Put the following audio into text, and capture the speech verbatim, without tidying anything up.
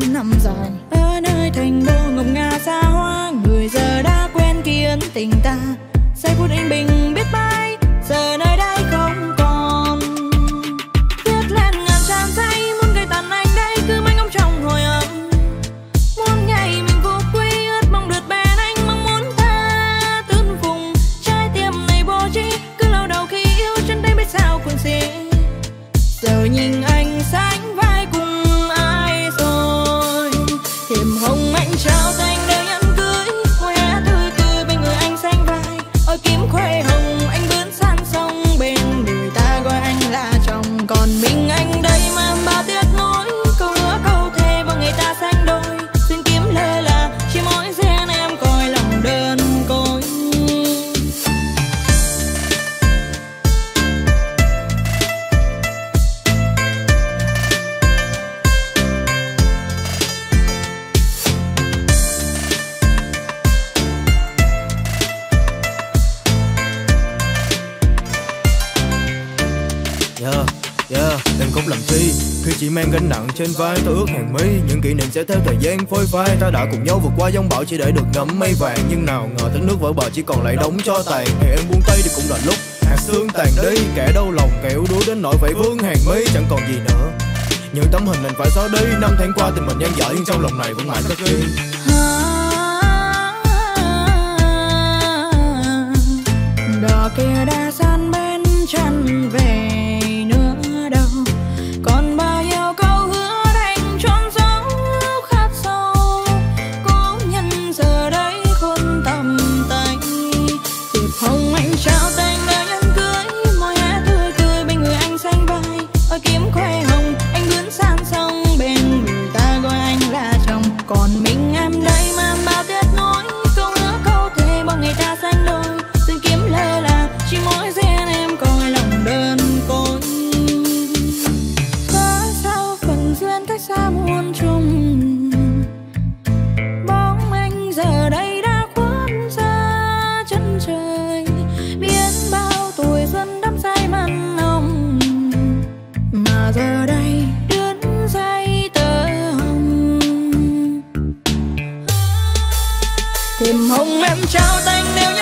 bán năm dòng ở nơi thành đô ngọc ngà xa hoa. Người giờ đã quen kiến tình ta, giây phút yên bình biết bay giờ nơi đây không còn. Tiếc lên ngàn tràn say muốn gây tàn anh đây cứ manh ông trong hồi ấm. Muốn ngày mình vô quy ước mong được bên anh mong muốn ta tương phùng. Trái tim này vô tri cứ lao đầu khi yêu trên đây biết sao còn gì. Giờ nhìn anh sánh vai cùng ai rồi. Thiệp Hồng Anh trao danh đời ăn cưới, mùa hè tươi cười bên người anh sánh vai. Ôi kiếm khoe hồng anh bướn sang sông, bên người ta gọi anh là chồng. Còn mình anh đây mà ba tiếc nối, câu lứa câu thề và người ta sánh đôi. Xin kiếm lê là chỉ mỗi riêng em coi lòng đơn côi. Yeah, yeah, em cũng làm chi khi chỉ mang gánh nặng trên vai. Ta ước hàng mi những kỷ niệm sẽ theo thời gian phôi phai. Ta đã cùng nhau vượt qua giông bão chỉ để được ngắm mây vàng. Nhưng nào ngờ tiếng nước vỡ bờ chỉ còn lại đống tro tàn. Thì em buông tay thì cũng là lúc hạt xương tàn đi. Kẻ đau lòng kẻ yếu đuối đến nỗi phải vướng hàng mi. Chẳng còn gì nữa, những tấm hình mình phải xóa đi. Năm tháng qua tình mình dang dở nhưng trong lòng này vẫn mãi rất riêng. Đò kia đã san bên chân về. Thiệp Hồng Anh trao danh nếu